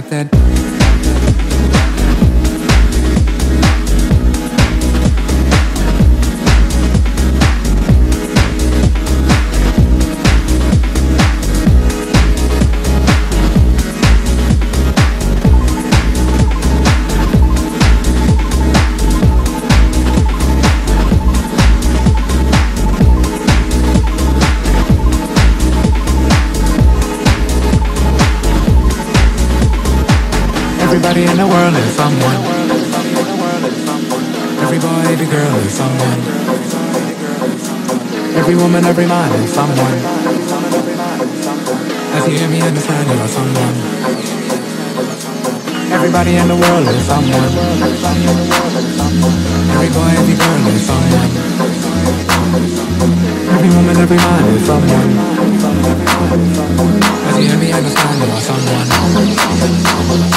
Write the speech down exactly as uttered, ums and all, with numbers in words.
have that. Everybody in the world is someone. Every boy, every girl is someone. Every woman, every man is someone. As you hear me understand, you are someone. Everybody in the world is someone. Every boy, every girl is someone. Every woman, every man is someone. As you hear me understand, you are someone.